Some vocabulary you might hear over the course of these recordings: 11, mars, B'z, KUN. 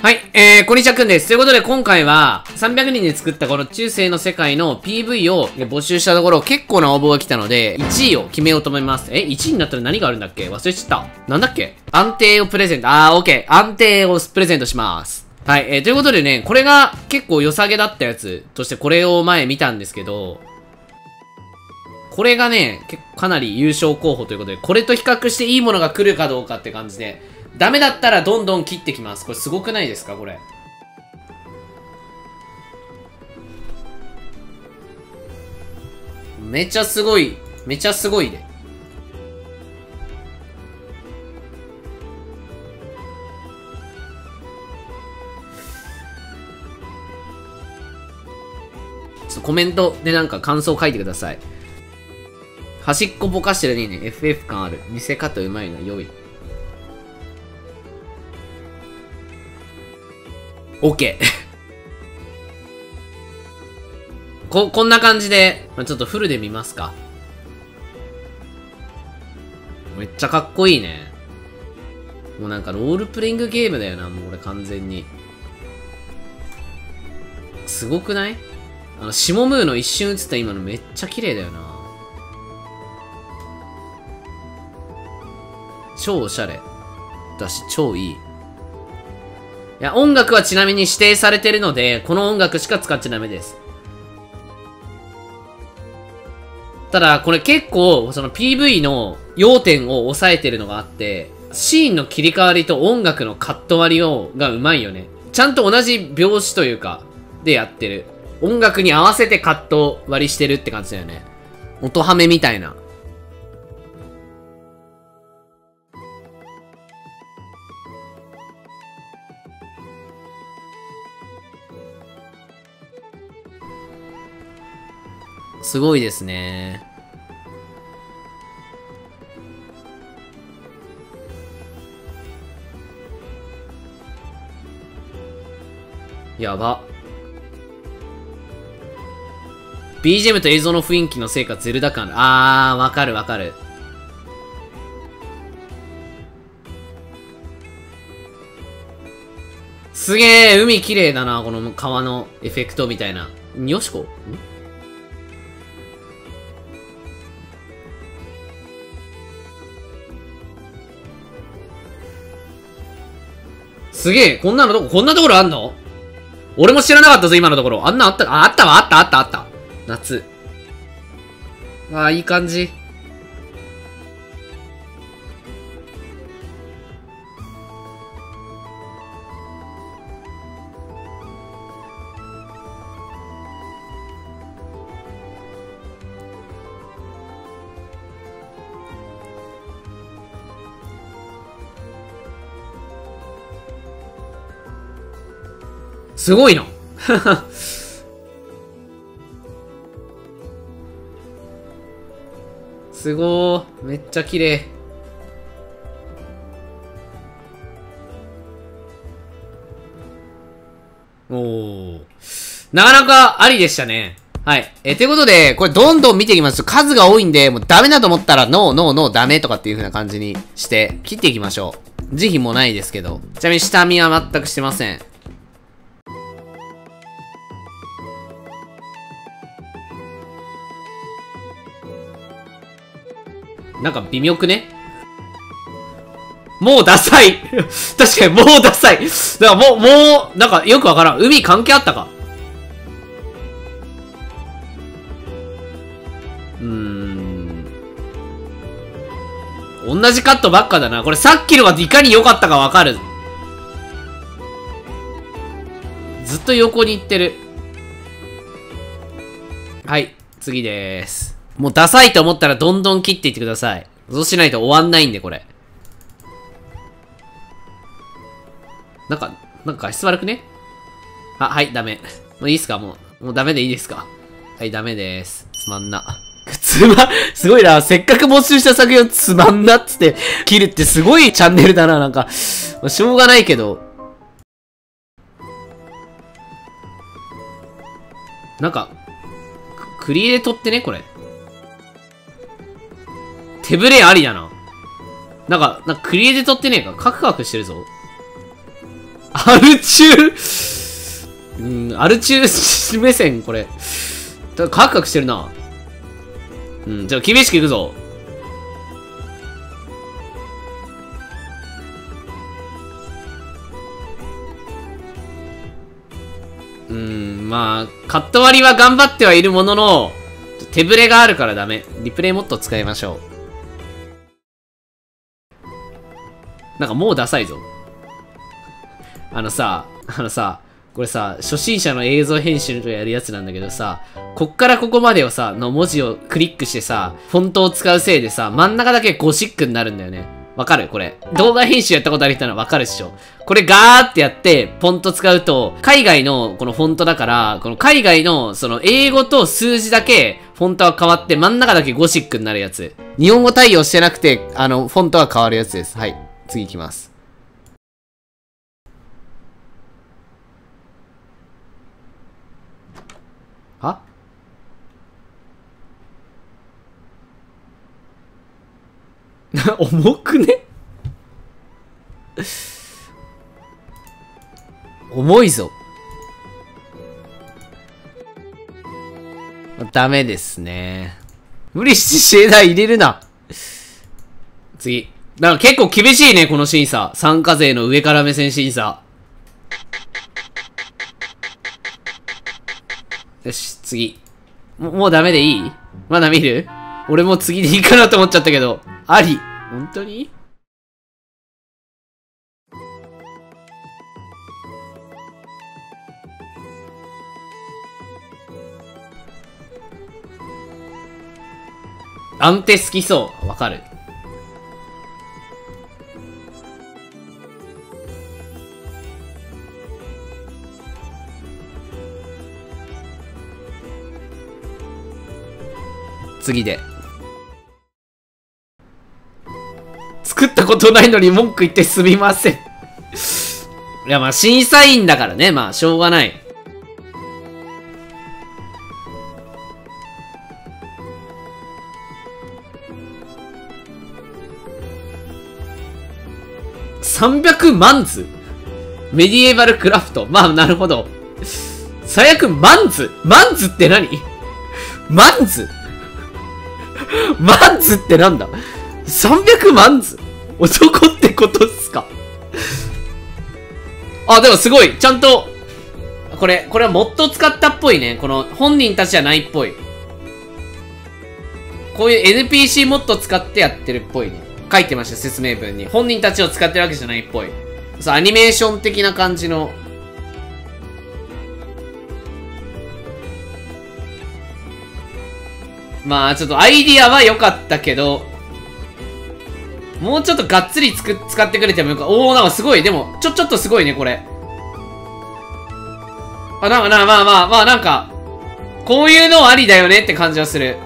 はい、こんにちは、くんです。ということで、今回は、300人で作ったこの中世の世界の PV を募集したところ、結構な応募が来たので、1位を決めようと思います。1位になったら何があるんだっけ？忘れちゃった。なんだっけ？安定をプレゼント。オッケー。安定をプレゼントします。はい、ということでね、これが結構良さげだったやつとして、これを前見たんですけど、これがね、結構かなり優勝候補ということで、これと比較していいものが来るかどうかって感じで、ダメだったらどんどん切ってきます。これすごくないですかこれ。めちゃすごい。めちゃすごいね。ちょっとコメントでなんか感想書いてください。端っこぼかしてるにね、FF 感ある。見せ方うまいな、良い。OK こんな感じで、まあ、ちょっとフルで見ますか。めっちゃかっこいいね。もうなんかロールプレイングゲームだよな、もうこれ完全に。すごくない？シモムーの一瞬映った今のめっちゃ綺麗だよな。超おしゃれ。だし、超いい。いや、音楽はちなみに指定されてるので、この音楽しか使っちゃダメです。ただ、これ結構、その PV の要点を押さえてるのがあって、シーンの切り替わりと音楽のカット割りがうまいよね。ちゃんと同じ拍子というか、でやってる。音楽に合わせてカット割りしてるって感じだよね。音ハメみたいな。すごいですね。やば。BGM と映像の雰囲気のせいかゼルダ感あー、わかるわかる。すげえ、海綺麗だな、この川のエフェクトみたいな。よしこ？ん？すげえ、こんなところあんの？俺も知らなかったぞ、今のところ。あんなあった、あったわ、あったあったあった。夏。ああ、いい感じ。すごいな。すごー。めっちゃ綺麗。おー。なかなかありでしたね。はい。ということで、これどんどん見ていきます。数が多いんで、もうダメだと思ったら、ノーノーノーダメとかっていう風な感じにして、切っていきましょう。慈悲もないですけど。ちなみに下見は全くしてません。なんか微妙くね？もうダサい確かにもうダサいだからもう、なんかよくわからん。海関係あったか？同じカットばっかだな。これさっきのがいかに良かったかわかる。ずっと横に行ってる。はい、次でーす。もうダサいと思ったらどんどん切っていってください。そうしないと終わんないんで、これ。なんか画質悪くね？あ、はい、ダメ。もういいっすか？もうダメでいいですか？はい、ダメでーす。つまんな。すごいな。せっかく募集した作品をつまんなっつって切るってすごいチャンネルだな。なんか、しょうがないけど。なんか、クリエイトってね、これ。手ぶれありだな。なんかクリエイトってねえか。カクカクしてるぞ。アル中目線、これ。カクカクしてるな。うん、じゃあ厳しくいくぞ。まあ、カット割りは頑張ってはいるものの、手ぶれがあるからダメ。リプレイもっと使いましょう。なんかもうダサいぞ。あのさ、これさ、初心者の映像編集とやるやつなんだけどさ、こっからここまでをさ、の文字をクリックしてさ、フォントを使うせいでさ、真ん中だけゴシックになるんだよね。わかるこれ。動画編集やったことある人ならわかるっしょ。これガーってやって、フォント使うと、海外のこのフォントだから、この海外のその英語と数字だけ、フォントは変わって真ん中だけゴシックになるやつ。日本語対応してなくて、フォントは変わるやつです。はい。次行きます。は？重くね？重いぞ。ダメですね。無理してシェーダー入れるな。次。だから結構厳しいね、この審査。参加税の上から目線審査。よし、次。もうダメでいい？まだ見る？俺もう次でいいかなと思っちゃったけど。あり。本当に？安定好きそう。わかる。次で。作ったことないのに文句言ってすみません。いやまあ審査員だからね。まあしょうがない。300万図メディエバルクラフト。まあ、なるほど。最悪、万図万図って何？万図万図ってなんだ？ 300 万図男ってことっすか？あ、でもすごい。ちゃんと、これはモッドを使ったっぽいね。この、本人たちじゃないっぽい。こういう NPC モッド使ってやってるっぽいね。書いてました、説明文に。本人たちを使ってるわけじゃないっぽい。そう、アニメーション的な感じの。まあ、ちょっとアイディアは良かったけど、もうちょっとがっつり使ってくれてもよかった。おー、なんかすごい。でも、ちょっとすごいね、これ。あ、まあ、なんか、こういうのありだよねって感じはする。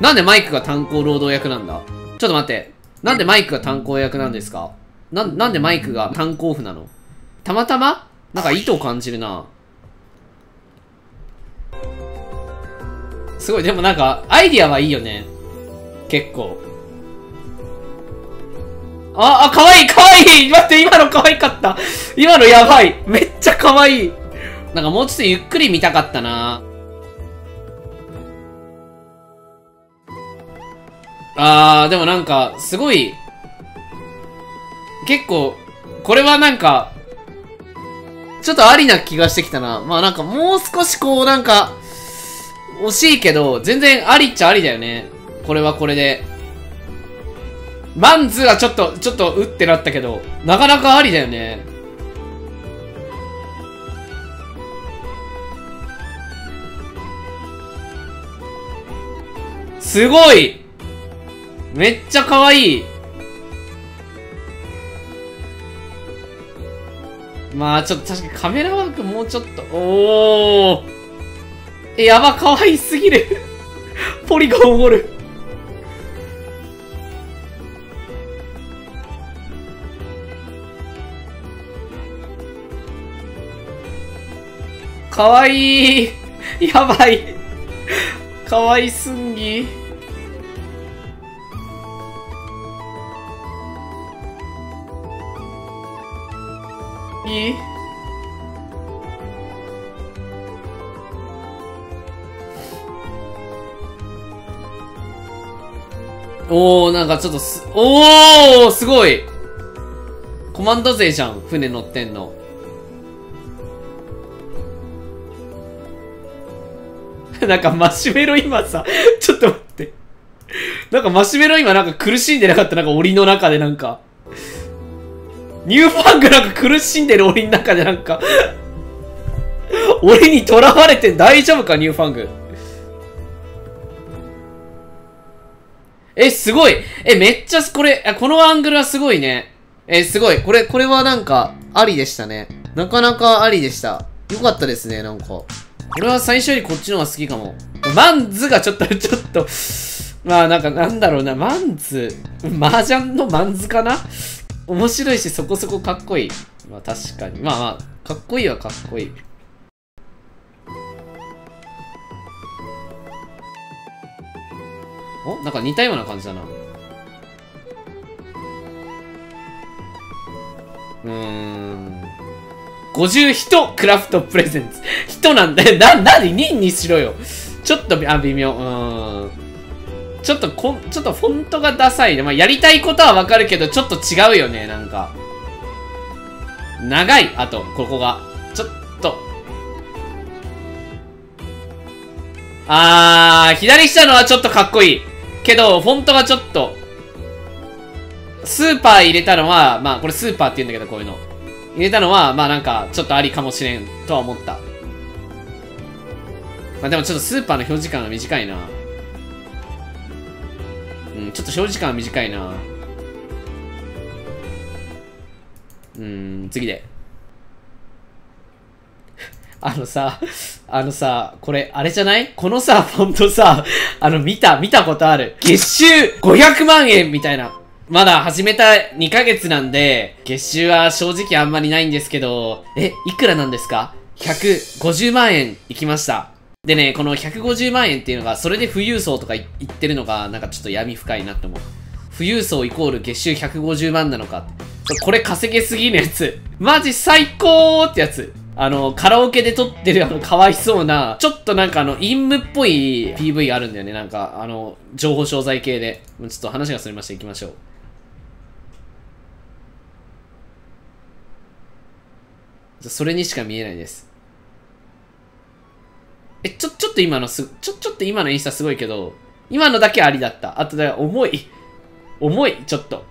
なんでマイクが炭鉱労働役なんだ？ちょっと待って。なんでマイクが炭鉱役なんですか？なんでマイクが炭鉱夫なの？たまたま？なんか意図を感じるな。すごい、でもなんか、アイディアはいいよね。結構。あ、かわいい待って、今のかわいかった。今のやばい。めっちゃかわいい。なんかもうちょっとゆっくり見たかったな。あー、でもなんか、すごい、結構、これはなんか、ちょっとありな気がしてきたな。まあなんか、もう少しこうなんか、惜しいけど、全然ありっちゃありだよね。これはこれで。マンズはちょっと、うってなったけど、なかなかありだよね。すごいめっちゃ可愛い。まあちょっと確かにカメラワークもうちょっと、おーえ、やば、可愛すぎる。ポリゴンおごる。可愛い。やばい。可愛すんぎ。おー、なんかちょっとおー、すごいコマンド勢じゃん、船乗ってんの。なんかマシュメロ今さ、ちょっと待って。なんかマシュメロ今なんか苦しんでなかった、なんか檻の中でなんか。ニューファングなんか苦しんでる檻の中でなんか。檻に囚われて大丈夫か、ニューファング。え、すごい。え、めっちゃこれ、このアングルはすごいね。え、すごい。これはなんか、ありでしたね。なかなかありでした。よかったですね、なんか。俺は最初よりこっちの方が好きかも。マンズがちょっと、まあなんかなんだろうな、マンズ、麻雀のマンズかな？面白いしそこそこかっこいい。まあ確かに。まあまあ、かっこいいはかっこいい。お？なんか似たような感じだな。50人クラフトプレゼンツ。人なんだよ。なんで人にしろよ。ちょっと、微妙。ちょっとフォントがダサいね。まあ、やりたいことはわかるけど、ちょっと違うよね、なんか。長い、あと、ここが。ちょっと。左下のはちょっとかっこいい。けど、フォントがちょっと。スーパー入れたのは、まあ、これスーパーって言うんだけど、こういうの。入れたのは、まあなんか、ちょっとありかもしれんとは思った。まあでもちょっとスーパーの表示時間が短いな。うん、ちょっと表示時間が短いな。次で。あのさ、これ、あれじゃない？このさ、ほんとさ、見たことある。月収500万円みたいな。まだ始めた2ヶ月なんで、月収は正直あんまりないんですけど、いくらなんですか？ 150 万円いきました。でね、この150万円っていうのが、それで富裕層とか言ってるのが、なんかちょっと闇深いなって思う。富裕層イコール月収150万なのか。これ稼げすぎのやつ。マジ最高ってやつ。カラオケで撮ってるかわいそうな、ちょっとなんか陰夢っぽい PV あるんだよね。なんか、情報商材系で。ちょっと話がそれまして行きましょう。それにしか見えないです。ちょっと今のちょっと今のインスタすごいけど、今のだけありだった。あとだから重い、ちょっと。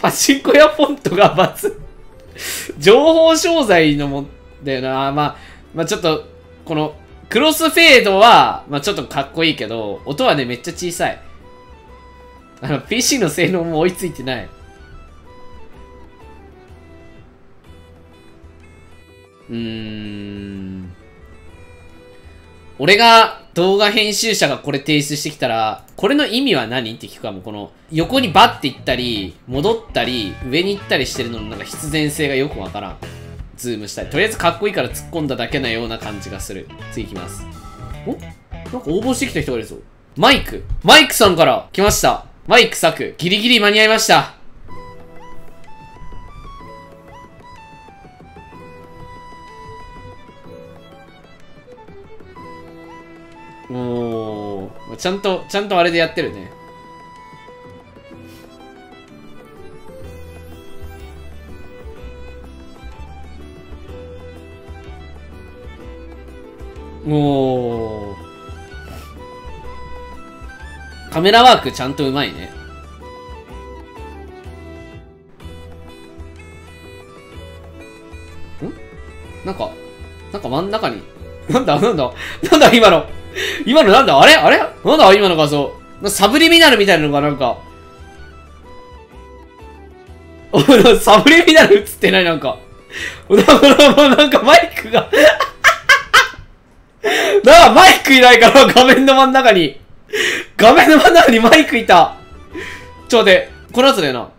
パチンコ屋フォントがバツ。情報商材のもんだよな。まあちょっと、この、クロスフェードは、まあちょっとかっこいいけど、音はね、めっちゃ小さい。PC の性能も追いついてない。俺が動画編集者がこれ提出してきたら、これの意味は何って聞くかも。この、横にバッて行ったり、戻ったり、上に行ったりしてるののなんか必然性がよくわからん。ズームしたい。とりあえずかっこいいから突っ込んだだけなような感じがする。次行きます。お？なんか応募してきた人がいるぞ。マイクさんから来ました。マイク作。ギリギリ間に合いました。おー、ちゃんとあれでやってるね。おー。カメラワークちゃんとうまいね。ん？なんか真ん中に。なんだ今のなんだあれなんだ今の画像。サブリミナルみたいなのがなんか。サブリミナル映ってないなんか。なんかマイクが。なんかマイクいないから画面の真ん中に。画面の真ん中にマイクいた。ちょ、待って。この後だよな。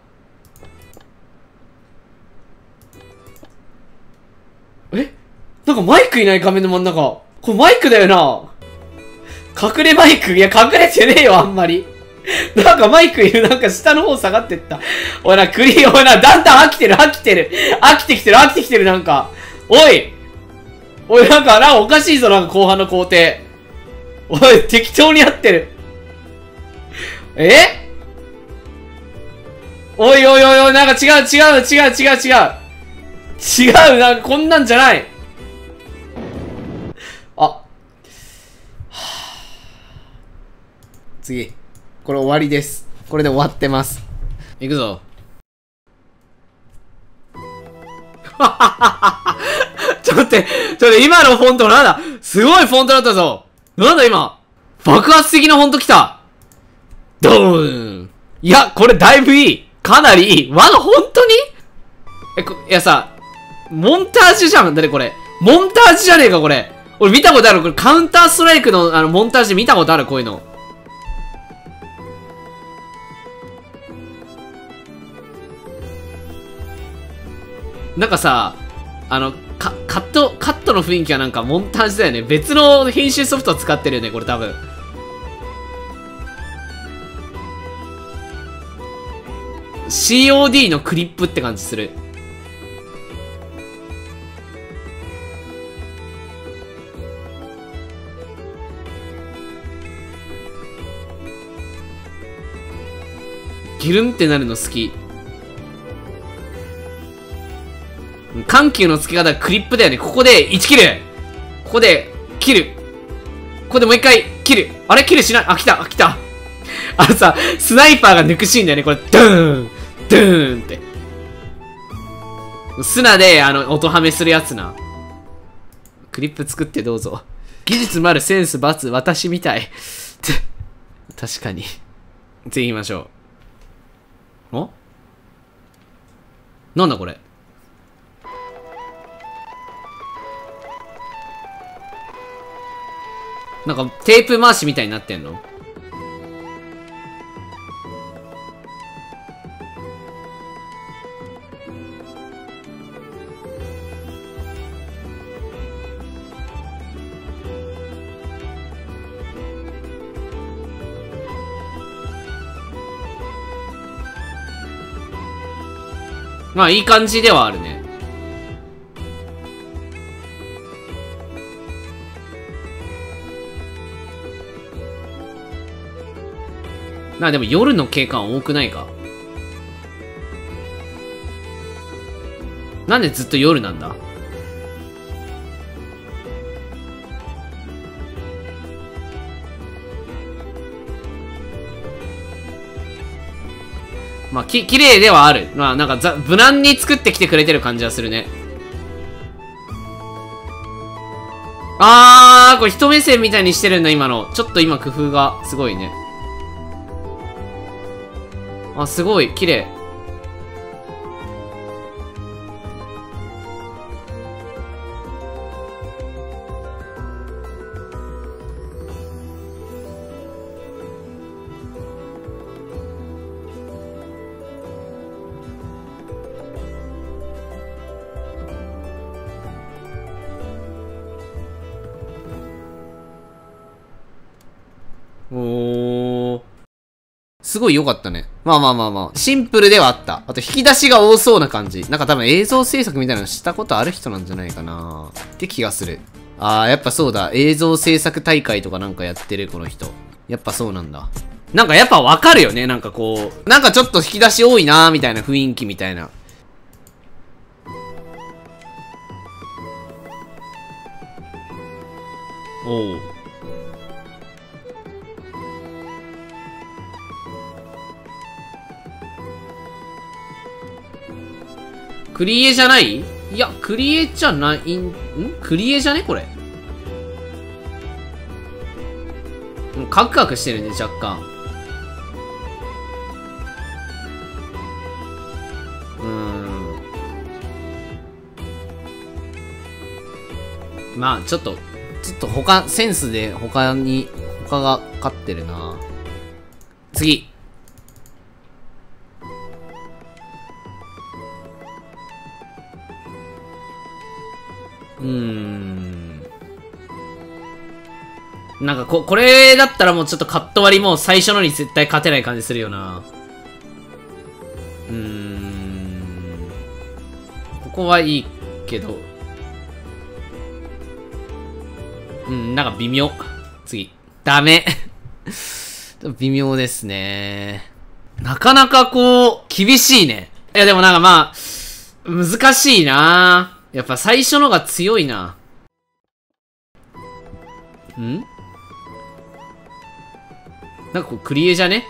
なんかマイクいない画面の真ん中。これマイクだよな。隠れマイク？いや、隠れてねえよ、あんまり。なんかマイクいる。なんか下の方下がってった。おいな、おいな、だんだん飽きてる。飽きてきてる、なんか。おいなんかおかしいぞ、なんか後半の工程。おい、適当にやってる。え？おいおいおいおい、なんか違う、なんかこんなんじゃない。あ、はあ、次。これ終わりです。これで終わってます。いくぞ。ちょっと待って、今のフォントなんだ？すごいフォントだったぞ。なんだ今？爆発的なフォント来た。ドーン。いや、これだいぶいい。かなりいい。わが、ほんとに？いやさ、モンタージュじゃん。だね、これ。モンタージュじゃねえか、これ。俺見たことある。これ、カウンターストライクの、モンタージュ見たことある、こういうの。なんかさ、カットの雰囲気はなんかモンタージュだよね。別の編集ソフトを使ってるよね、これ多分。COD のクリップって感じする。ギュルンってなるの好き。緩急の付け方はクリップだよね。ここで1切る。ここで切る。ここでもう一回切る。あれ切るしない。あ、来た。あ、来た。あのさ、スナイパーが抜くシーンだよね。これ、ドゥーンドゥーンって。砂で、音ハメするやつな。クリップ作ってどうぞ。技術丸、センス、バツ、私みたい。確かに。次行きましょう。お？なんだこれ。なんか、テープ回しみたいになってんの？まあいい感じではあるね。まあでも夜の景観多くないか。なんでずっと夜なんだ。まあ、綺麗ではある。まあ、なんか無難に作ってきてくれてる感じはするね。あー、これ人目線みたいにしてるんだ、今の。ちょっと今工夫がすごいね。あ、すごい、綺麗。おー、すごい良かったね。まあまあまあまあ、シンプルではあった。あと引き出しが多そうな感じ。なんか多分映像制作みたいなのしたことある人なんじゃないかなって気がする。あー、やっぱそうだ。映像制作大会とかなんかやってるこの人。やっぱそうなんだ。なんかやっぱわかるよね。なんかこう、なんかちょっと引き出し多いなーみたいな雰囲気みたいな。おう。クリエじゃない？いや、クリエじゃないん？クリエじゃねこれ。カクカクしてるね、若干。まあ、ちょっと他、センスで他が勝ってるな。次。なんかこれだったらもうちょっとカット割りもう最初のに絶対勝てない感じするよな。ここはいいけど。なんか微妙。次。ダメ。微妙ですね。なかなかこう、厳しいね。いやでもなんかまあ、難しいな。やっぱ最初のが強いな。ん？なんかこう、クリエじゃね？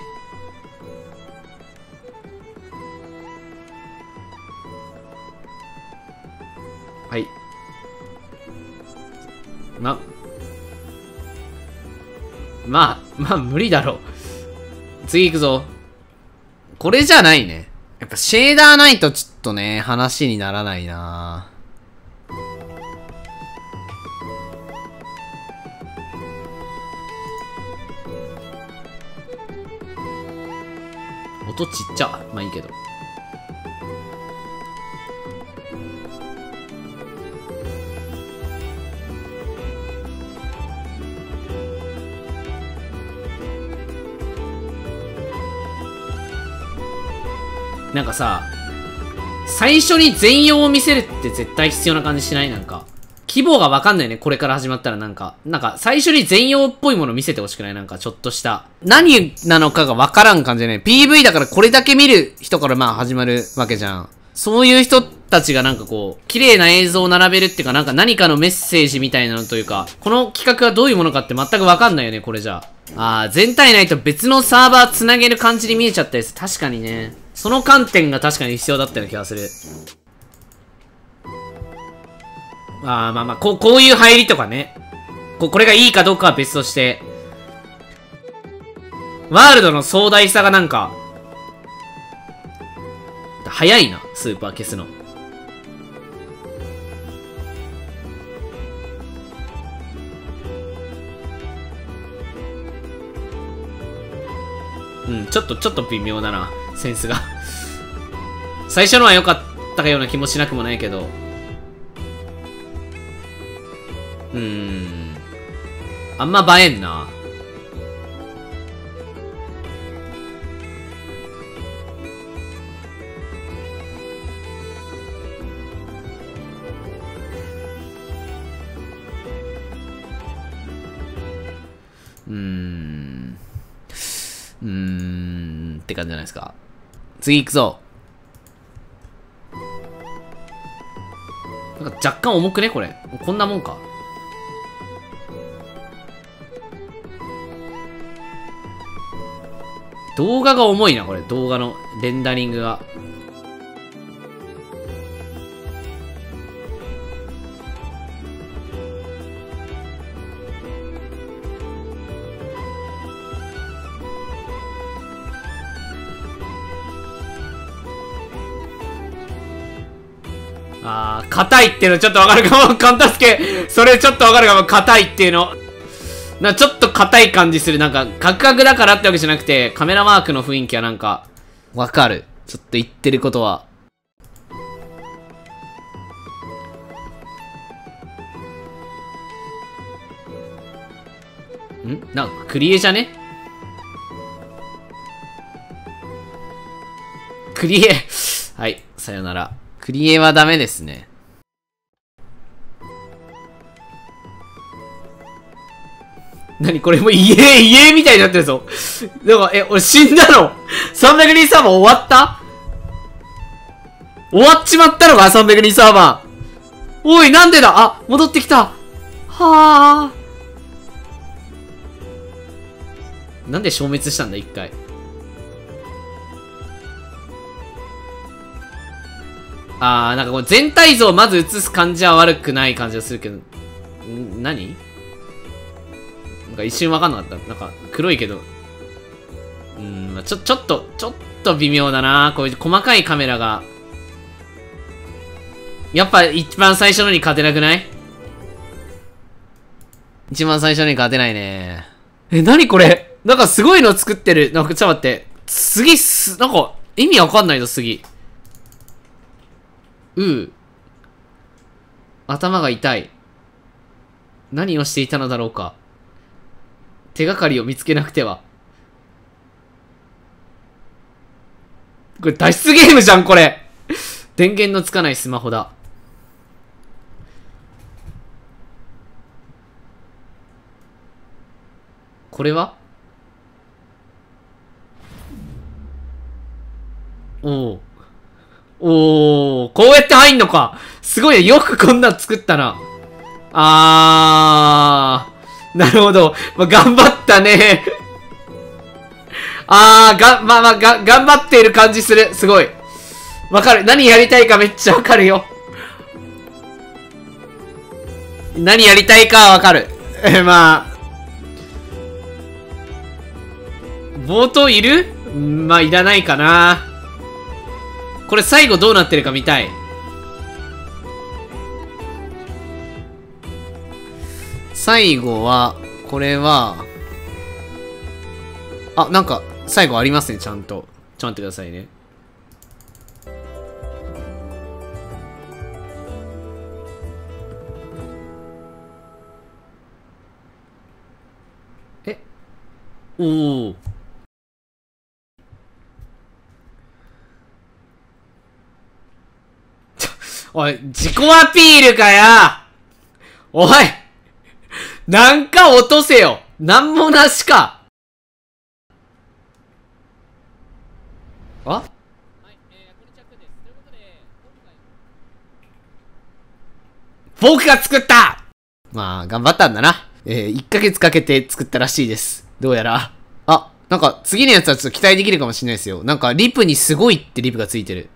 はい。まあ、無理だろう。次行くぞ。これじゃないね。やっぱシェーダーないとちょっとね、話にならないな。音ちっちゃ。まあいいけど。なんかさ、最初に全容を見せるって絶対必要な感じしない？なんか、規模がわかんないね。これから始まったらなんか最初に全容っぽいもの見せてほしくない？なんかちょっとした。何なのかがわからん感じじゃない？ PV だからこれだけ見る人からまあ始まるわけじゃん。そういう人たちがなんかこう、綺麗な映像を並べるっていうか、なんか何かのメッセージみたいなのというか、この企画はどういうものかって全くわかんないよね、これじゃあ。全体ないと別のサーバー繋げる感じに見えちゃったやつ。確かにね。その観点が確かに必要だったような気がする。まあ、こういう入りとかね。これがいいかどうかは別として。ワールドの壮大さがなんか、早いな、スーパー消すの。うん、ちょっと微妙だな。センスが。最初のは良かったような気もしなくもないけど。あんま映えんな。って感じじゃないですか。次行くぞ。なんか若干重くねこれ。こんなもんか。動画が重いな、これ。動画のレンダリングが。硬いっていうのちょっとわかるかも。カンタスケ、それちょっとわかるかも。硬いっていうの。ちょっと硬い感じする。なんか、カクカクだからってわけじゃなくて、カメラワークの雰囲気はなんか、わかる。ちょっと言ってることは。なんか、クリエじゃね？クリエ。はい、さよなら。クリエはダメですね。何これもう家みたいになってるぞ。でも、俺死んだの？ 320 サーバー終わった？終わっちまったのか？ 320 サーバー。おい、なんでだ？あ、戻ってきた。はぁ。なんで消滅したんだ、一回。なんかこう全体像をまず映す感じは悪くない感じがするけど、何？なんか一瞬わかんなかった。なんか黒いけど。ちょっと微妙だな。こういう細かいカメラが。やっぱ一番最初のに勝てなくない？一番最初のに勝てないね。何これ？なんかすごいの作ってる。なんかちょっと待って。なんか意味わかんないぞ、次。頭が痛い。何をしていたのだろうか。手がかりを見つけなくては。これ脱出ゲームじゃん、これ。電源のつかないスマホだ。これはおおお、こうやって入んのか。すごいね。よくこんなん作ったな。あー。なるほど。まあ、頑張ったね。あー、頑張っている感じする。すごい。わかる。何やりたいかめっちゃわかるよ。何やりたいかはわかる。まあ。冒頭いる？まあ、いらないかな。これ最後どうなってるか見たい。最後は、これは、あ、なんか、最後ありますね、ちゃんと。ちょっと待ってくださいね。おお。おい、自己アピールかや。おい、なんか落とせよ。なんもなしか。あ？僕が作った。まあ頑張ったんだな。1ヶ月かけて作ったらしいです。どうやら。あ、なんか次のやつはちょっと期待できるかもしれないですよ。なんかリプにすごいってリプがついてる。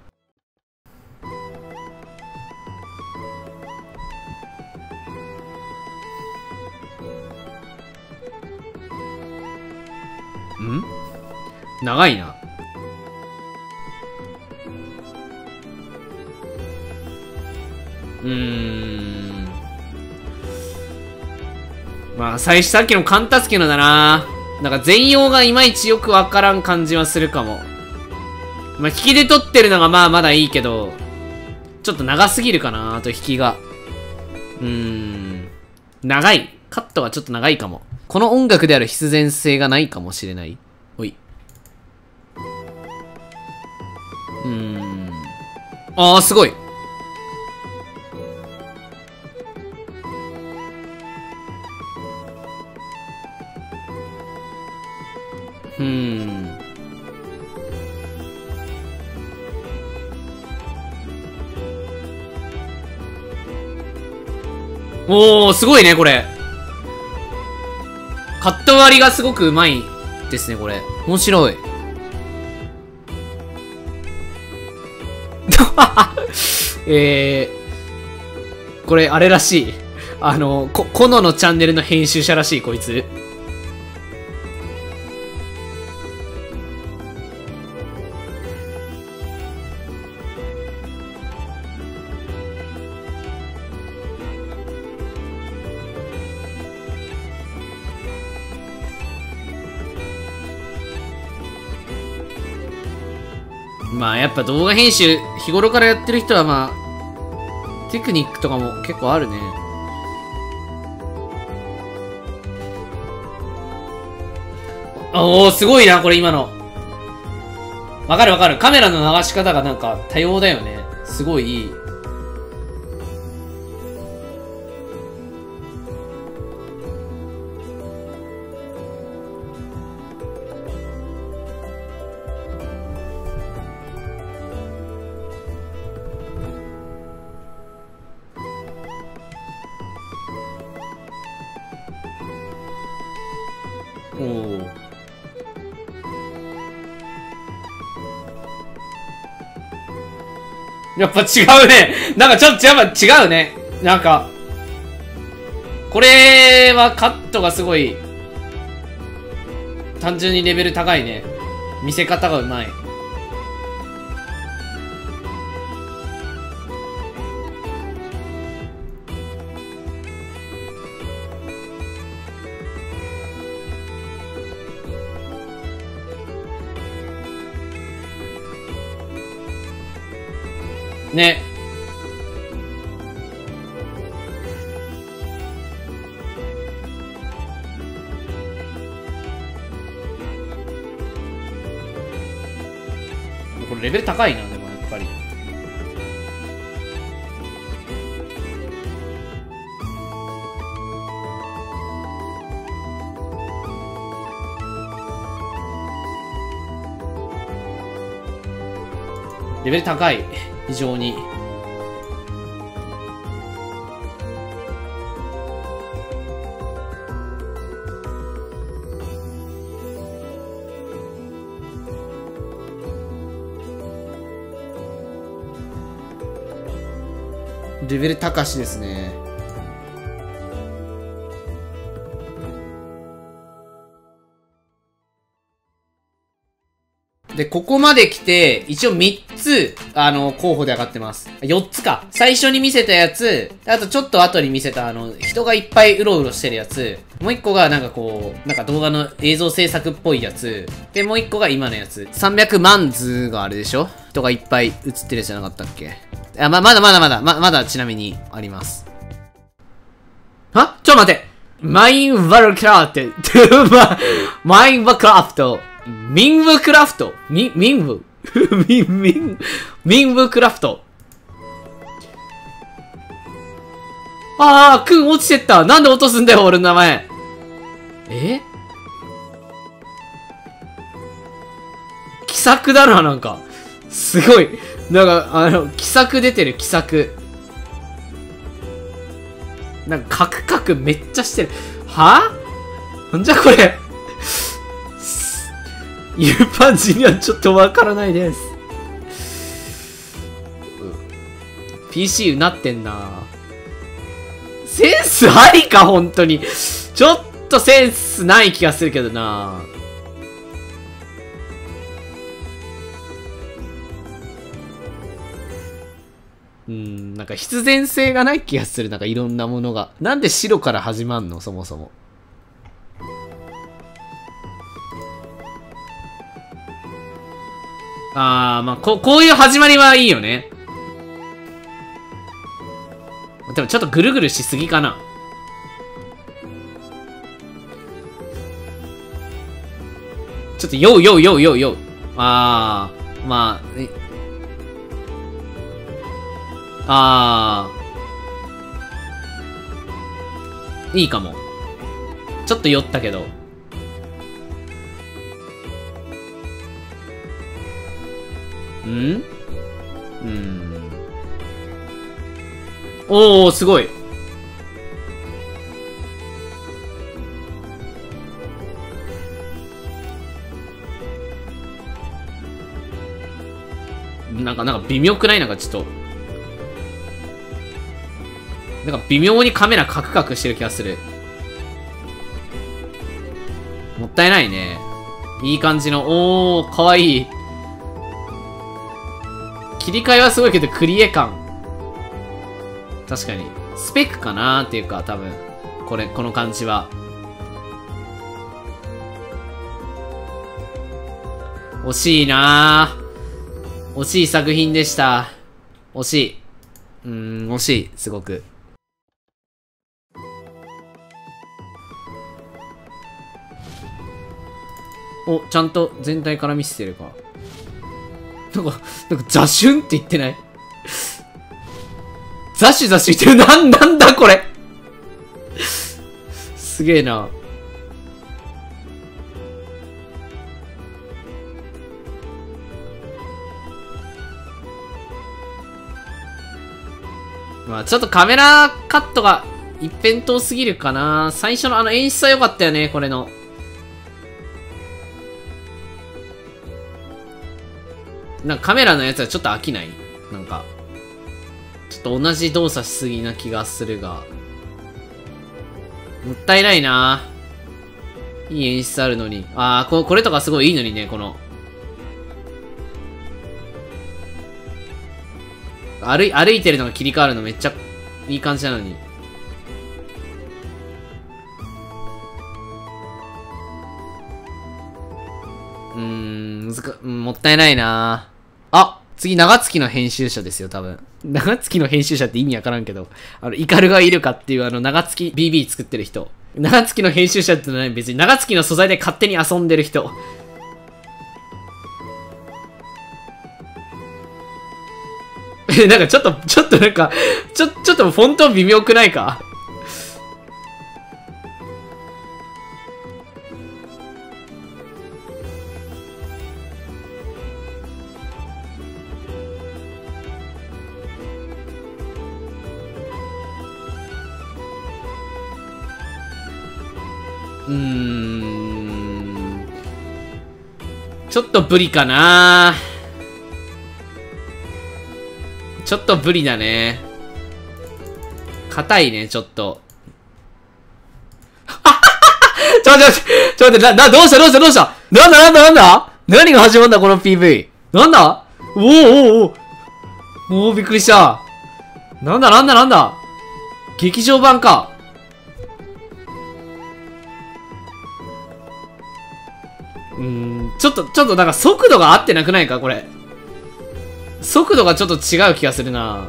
ん？長いな。まあ、さっきのカンタスケのだな。なんか全容がいまいちよくわからん感じはするかも。まあ、引きで撮ってるのがまあまだいいけど、ちょっと長すぎるかな、あと引きが。長い。カットはちょっと長いかも。この音楽である必然性がないかもしれない。おい。あー、すごい。おー、すごいね、これ。カット割りがすごくうまいですね、これ。面白い。これ、あれらしい。コノのチャンネルの編集者らしい、こいつ。まあやっぱ動画編集日頃からやってる人はまあテクニックとかも結構あるね。おお、すごいな、これ今の。わかるわかる。カメラの流し方がなんか多様だよね。すごいいい。やっぱ違うね。なんかちょっとやっぱ違うね。なんか、これはカットがすごい、単純にレベル高いね。見せ方がうまい。ね。これレベル高いな、でもやっぱり。レベル高い。非常に。レベル高しですね。で、ここまで来て、一応3つ、候補で上がってます。4つか。最初に見せたやつ、あとちょっと後に見せた、人がいっぱいうろうろしてるやつ。もう1個が、なんかこう、なんか動画の映像制作っぽいやつ。で、もう1個が今のやつ。300万図があれでしょ？人がいっぱい映ってるじゃなかったっけ？あ、まだちなみにあります。は？ちょっと待って。ミンブクラフト。あー、くん落ちてった。なんで落とすんだよ、俺の名前。奇策だな、なんか。すごい。なんか、奇策出てる、奇策。なんか、カクカクめっちゃしてる。はぁ？なんじゃこれ。一般人にはちょっとわからないです。PC うなってんな。センスありか、本当に。ちょっとセンスない気がするけどな。なんか必然性がない気がする。なんかいろんなものが。なんで白から始まんの、そもそも。まあ、こういう始まりはいいよね。でもちょっとぐるぐるしすぎかな。ちょっとよう。まあ、いいかも。ちょっと酔ったけど。おー、すごい。なんか微妙くない？なんかちょっと。なんか微妙にカメラカクカクしてる気がする。もったいないね。いい感じの、おー、かわいい。切り替えはすごいけど、クリエ感。確かに。スペックかなーっていうか、多分。この感じは。惜しいなー。惜しい作品でした。惜しい。惜しい、すごく。お、ちゃんと全体から見せてるか。なんか、ザシュンって言ってない？ザシュザシュ言ってる。なんだこれ。すげえな。まあ、ちょっとカメラカットが一辺倒すぎるかな。最初の演出は良かったよね、これの。なんかカメラのやつはちょっと飽きない？なんか、ちょっと同じ動作しすぎな気がするが。もったいないな。いい演出あるのに。これとかすごいいいのにね、この。歩いてるのが切り替わるのめっちゃいい感じなのに。もったいないな。あ、次、長月の編集者ですよ、多分。長月の編集者って意味わからんけど、イカルがいるかっていう長月 BB 作ってる人。長月の編集者ってのは別に長月の素材で勝手に遊んでる人。なんかちょっとなんか、ちょっとフォント微妙くないか？ちょっとブリかな。ちょっとブリだね。硬いね、ちょっと。ちょっと待って、どうしたどうしたなんだ何が始まるんだこの PV。なんだおー、びっくりした。なんだ劇場版か。ちょっとなんか速度が合ってなくないかこれ。速度がちょっと違う気がするな。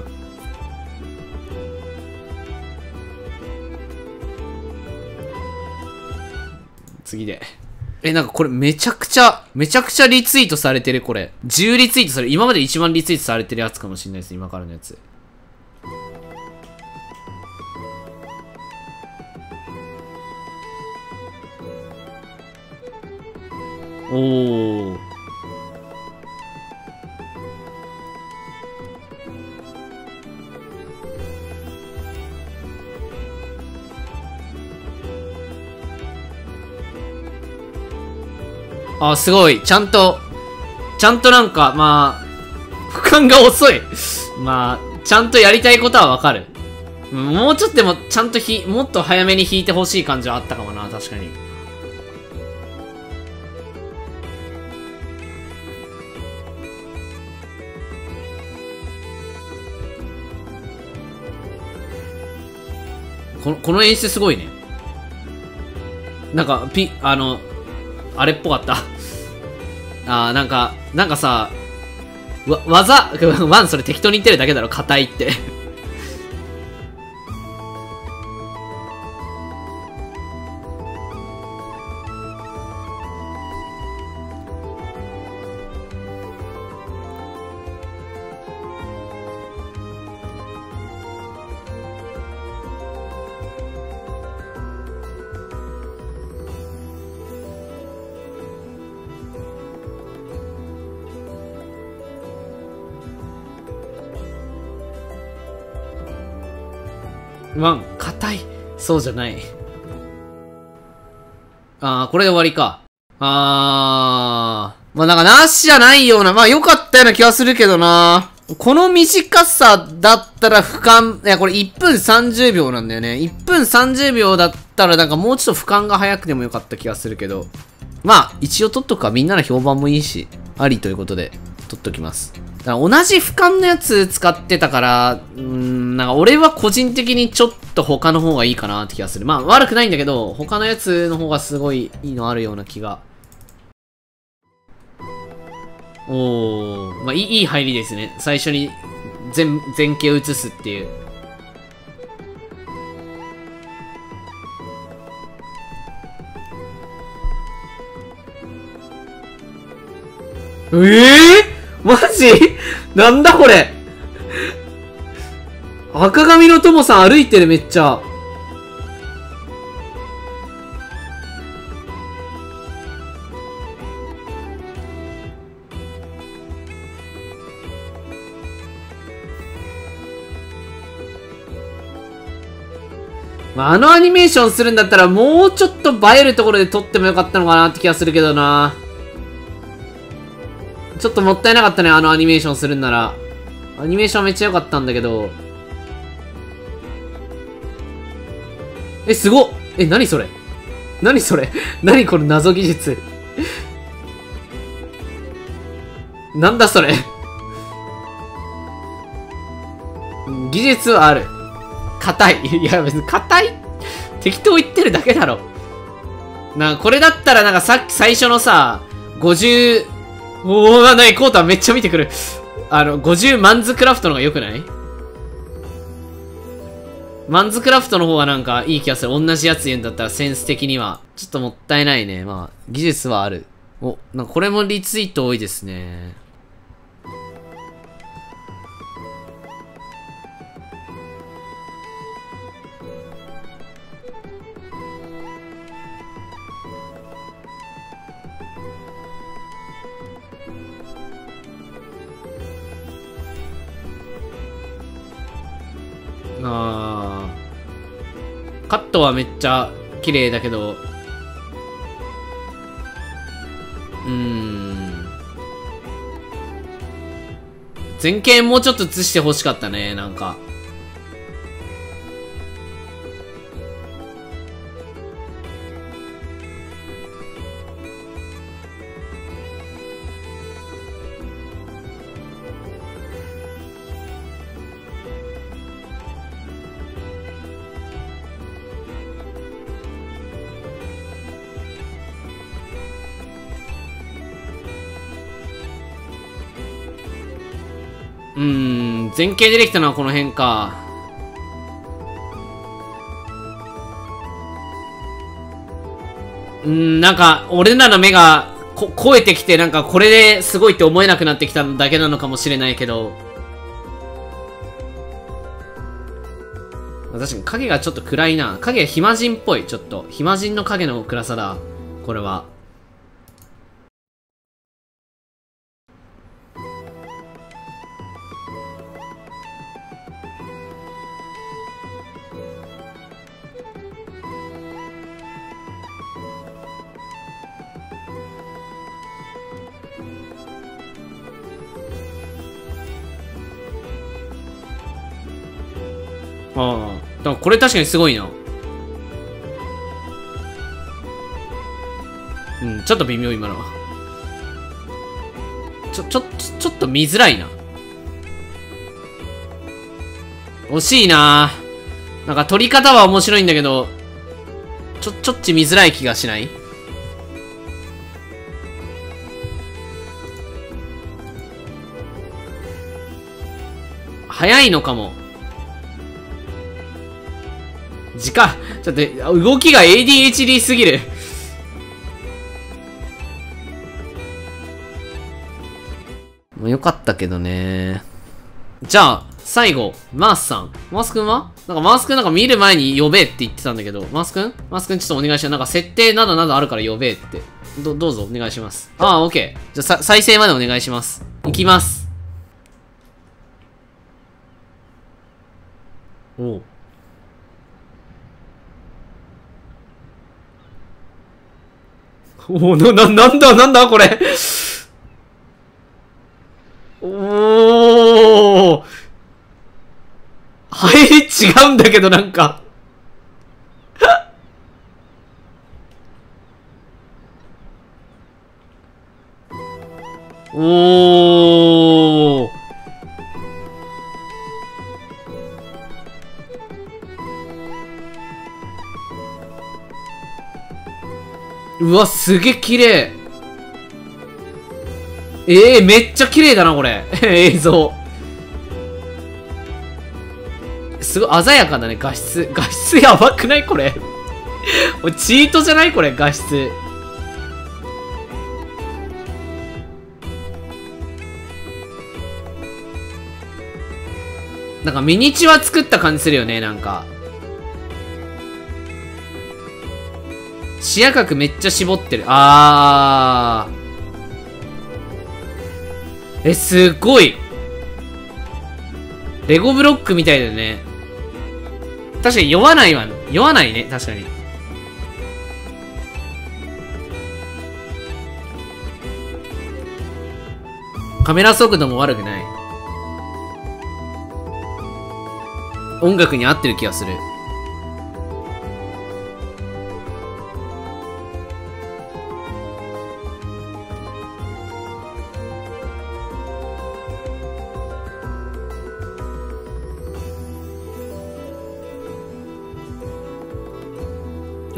次で。なんかこれめちゃくちゃリツイートされてるこれ。10リツイートされる。今まで1万リツイートされてるやつかもしれないです。今からのやつ。おー。あ、すごい。ちゃんとなんか、まあ、俯瞰が遅い。まあ、ちゃんとやりたいことはわかる。もうちょっとでも、ちゃんともっと早めに引いてほしい感じはあったかもな、確かに。この演出すごいね。なんか、あれっぽかった。なんかさ、ワン、それ適当に言ってるだけだろ、硬いって。ワン、硬い。そうじゃない。これで終わりか。まあ、なんかなしじゃないような、まあ良かったような気はするけどな。この短さだったら俯瞰、いやこれ1分30秒なんだよね。1分30秒だったらなんかもうちょっと俯瞰が早くでも良かった気がするけど。まあ、一応撮っとくか。みんなの評判もいいし、ありということで、撮っときます。同じ俯瞰のやつ使ってたから、なんか俺は個人的にちょっと他の方がいいかなって気がする。まあ悪くないんだけど、他のやつの方がすごいいいのあるような気が。まあいい入りですね。最初に前景を映すっていう。マジなんだこれ赤髪のトモさん歩いてるめっちゃ。まあ、あのアニメーションするんだったらもうちょっと映えるところで撮ってもよかったのかなって気がするけどな。ちょっともったいなかったね、あのアニメーションするんなら。アニメーションめっちゃ良かったんだけど。すごっ！何それ何この謎技術なんだそれ技術はある。硬い。いや、別に硬い適当言ってるだけだろ。なんかこれだったらなんかさっき最初のさ、50、コータめっちゃ見てくる。50マンズクラフトの方が良くない？マンズクラフトの方がなんかいい気がする。同じやつ言うんだったらセンス的には。ちょっともったいないね。まあ、技術はある。なんかこれもリツイート多いですね。カットはめっちゃ綺麗だけど、前傾もうちょっと映してほしかったね、なんか。前傾出てきたのはこの辺か。なんか、俺らの目が肥えてきて、なんかこれですごいって思えなくなってきただけなのかもしれないけど。確かに影がちょっと暗いな。影はヒマジンっぽい、ちょっと。ヒマジンの影の暗さだ、これは。ああ、だからこれ確かにすごいな。うん、ちょっと微妙今のは。ちょっと見づらいな。惜しいな。なんか撮り方は面白いんだけど、ちょっと見づらい気がしない？早いのかも。時間、ちょっと、動きが ADHD すぎる。もうよかったけどね。じゃあ、最後、マースさん。マースくんはなんかマースくんなんか見る前に呼べえって言ってたんだけど、マースくんちょっとお願いします。なんか設定などなどあるから呼べえって。どうぞお願いします。ああ、オッケー。じゃあ再生までお願いします。いきます。おう。おー、なんだこれ。おー、入り違うんだけど、なんかおー、うわ、すげえ綺麗。めっちゃ綺麗だな、これ。映像。すごい鮮やかだね、画質。画質やばくないこれ。チートじゃないこれ、画質。なんかミニチュア作った感じするよね、なんか。視野角めっちゃ絞ってる。あー。すごい。レゴブロックみたいだよね。確かに酔わないわ。酔わないね、確かに。カメラ速度も悪くない。音楽に合ってる気がする。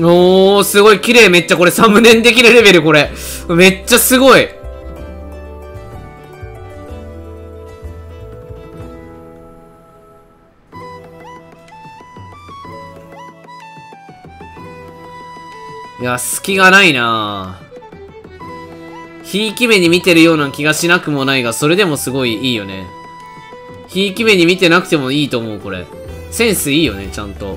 おー、すごい綺麗。めっちゃこれサムネにできるレベル、これめっちゃすごい。いや、隙がないな。ひいき目に見てるような気がしなくもないが、それでもすごいいいよね。ひいき目に見てなくてもいいと思う。これセンスいいよね、ちゃんと。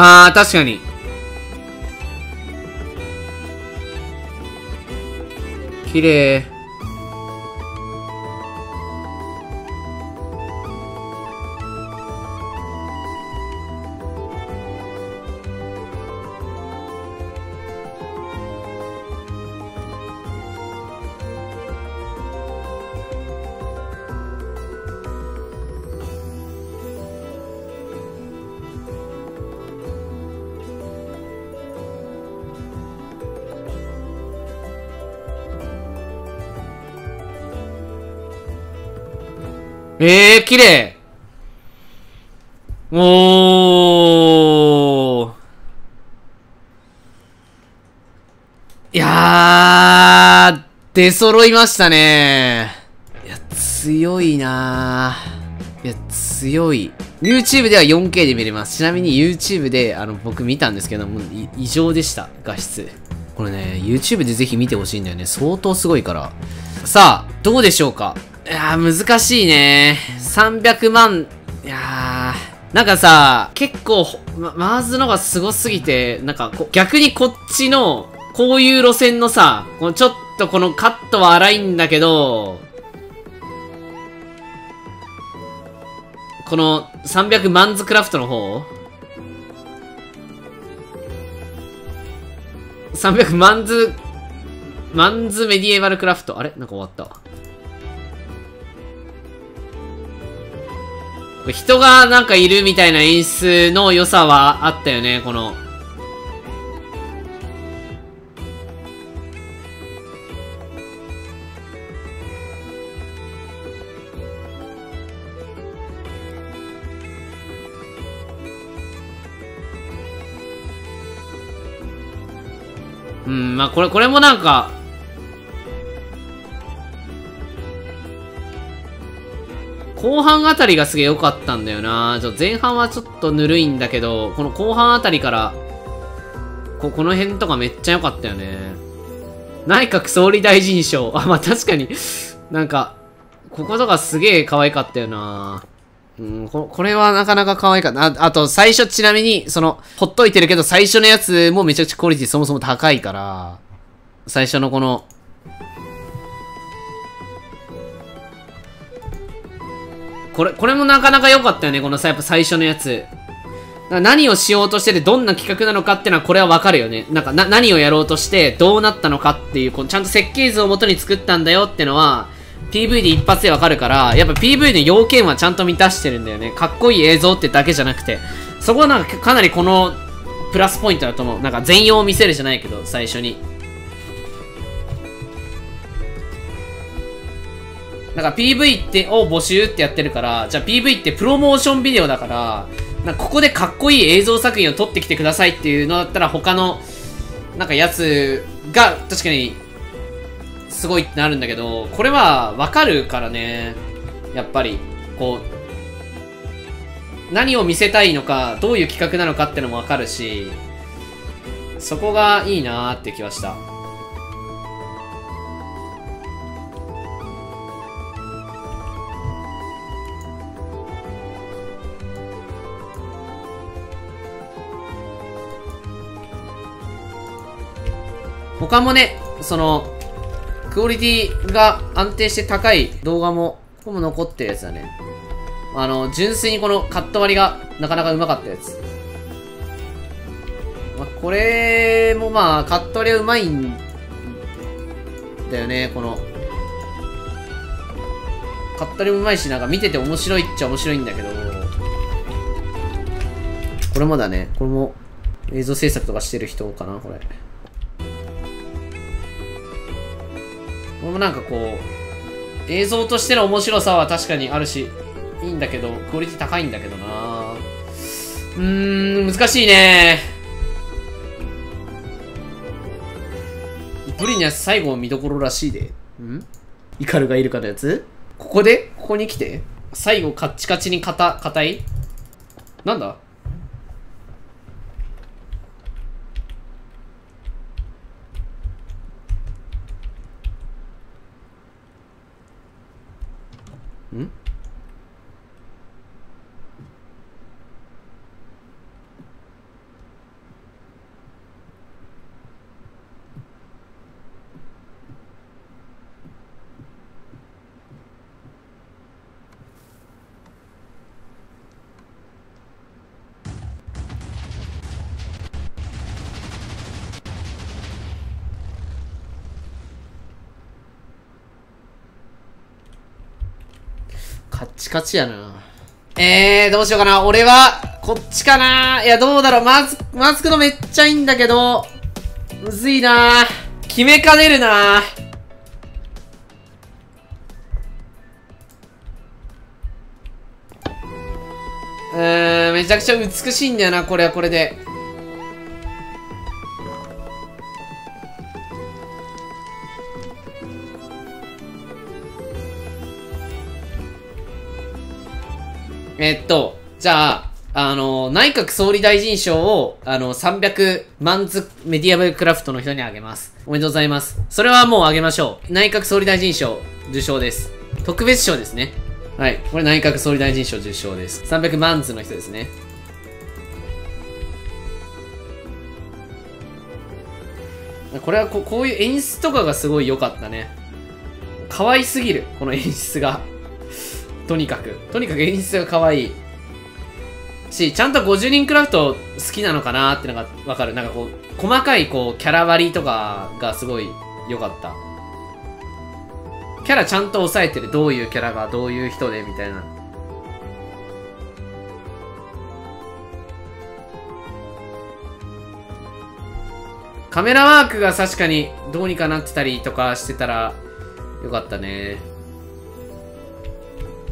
あー、確かに。綺麗。綺麗。おー。いやー、出揃いましたね。いや、強いなー。いや、強い。YouTube では 4K で見れます。ちなみに YouTube で、僕見たんですけども、異常でした。画質。これね、YouTube でぜひ見てほしいんだよね。相当すごいから。さあ、どうでしょうか。いやー、難しいねー。300万、いやー、なんかさ、結構、マーズのがすごすぎて、なんか逆にこっちの、こういう路線のさ、ちょっとこのカットは荒いんだけど、この300マンズクラフトの方 ?300 マンズメディエバルクラフト。あれなんか終わった。人がなんかいるみたいな演出の良さはあったよね、この。うん、まあこれもなんか、後半あたりがすげえ良かったんだよな。前半はちょっとぬるいんだけど、この後半あたりから、この辺とかめっちゃ良かったよね。内閣総理大臣賞。あ、まあ、確かに。なんか、こことかすげえ可愛かったよな。うん、これはなかなか可愛かった。あと、最初ちなみに、ほっといてるけど、最初のやつもめちゃくちゃクオリティそもそも高いから、最初のこの、これもなかなか良かったよね、このさ、やっぱ最初のやつ。何をしようとしてて、どんな企画なのかってのは、これはわかるよね。なんか、何をやろうとして、どうなったのかっていう、このちゃんと設計図を元に作ったんだよってのは、PV で一発でわかるから、やっぱ PV の要件はちゃんと満たしてるんだよね。かっこいい映像ってだけじゃなくて。そこはなんか、かなりこの、プラスポイントだと思う。なんか、全容を見せるじゃないけど、最初に。なんか PV ってを募集ってやってるから、じゃあ PV ってプロモーションビデオだから、なんかここでかっこいい映像作品を撮ってきてくださいっていうのだったら他の、なんかやつが確かにすごいってなるんだけど、これはわかるからね。やっぱり、こう、何を見せたいのか、どういう企画なのかってのもわかるし、そこがいいなーって気はした。他もね、クオリティが安定して高い動画も、ここも残ってるやつだね。純粋にこのカット割りがなかなか上手かったやつ。まあ、これもまあ、カット割りは上手いんだよね、この。カット割りも上手いし、なんか見てて面白いっちゃ面白いんだけど。これもだね、これも映像制作とかしてる人かな、これ。これもなんかこう、映像としての面白さは確かにあるし、いいんだけど、クオリティ高いんだけどな。難しいね。ブリのやつ最後の見どころらしいで。ん？イカルがいるかのやつ？ここに来て最後カッチカチに硬い？なんだ？ん？カッチカチやな。どうしようかな。俺は、こっちかな。いや、どうだろう。マスクのめっちゃいいんだけど、むずいな。決めかねるな。めちゃくちゃ美しいんだよな、これはこれで。じゃあ、内閣総理大臣賞を、300マンズメディアムクラフトの人にあげます。おめでとうございます。それはもうあげましょう。内閣総理大臣賞受賞です。特別賞ですね。はい。これ内閣総理大臣賞受賞です。300マンズの人ですね。これはこういう演出とかがすごい良かったね。可愛すぎる、この演出が。とにかく演出が可愛い。ちゃんと50人クラフト好きなのかなーってのがわかる。なんかこう、細かいこう、キャラ割りとかがすごい良かった。キャラちゃんと抑えてる。どういうキャラが、どういう人で、みたいな。カメラワークが確かにどうにかなってたりとかしてたら良かったね。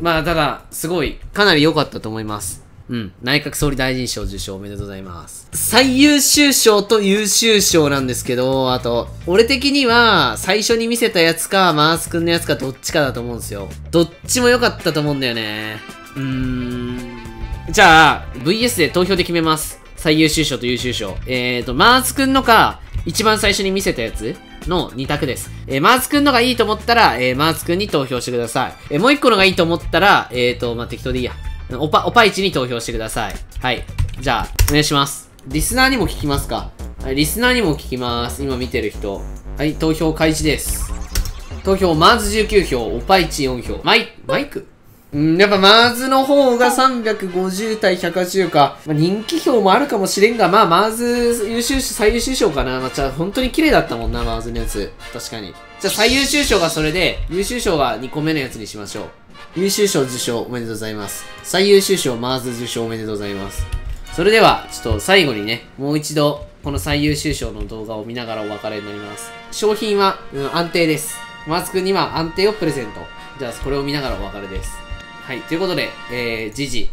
まあ、ただ、すごい、かなり良かったと思います。うん。内閣総理大臣賞受賞おめでとうございます。最優秀賞と優秀賞なんですけど、あと、俺的には、最初に見せたやつか、マースくんのやつか、どっちかだと思うんですよ。どっちも良かったと思うんだよね。じゃあ、VS で投票で決めます。最優秀賞と優秀賞。マースくんのか、一番最初に見せたやつの2択です。マースくんのがいいと思ったら、マースくんに投票してください。もう一個のがいいと思ったら、まあ、適当でいいや。おぱいちに投票してください。はい。じゃあ、お願いします。リスナーにも聞きますか。はい、リスナーにも聞きます。今見てる人。はい、投票開始です。投票、マーズ19票、おぱいち4票。マイクやっぱマーズの方が350対180か。まあ、人気票もあるかもしれんが、まあ、マーズ優秀賞、最優秀賞かな。まあ、じゃあ、本当に綺麗だったもんな、マーズのやつ。確かに。じゃあ、最優秀賞がそれで、優秀賞が2個目のやつにしましょう。優秀賞受賞おめでとうございます。最優秀賞マーズ受賞おめでとうございます。それでは、ちょっと最後にね、もう一度、この最優秀賞の動画を見ながらお別れになります。商品は、安定です。マーズくんには安定をプレゼント。じゃあ、これを見ながらお別れです。はい、ということで、じじ。